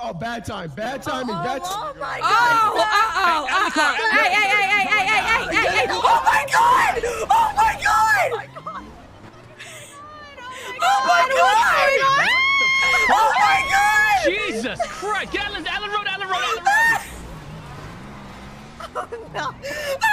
Oh, bad timing. Oh, my God. Oh. Hey. Oh, my God. Oh, my God. Jesus Christ. Get out of the road. Oh, no.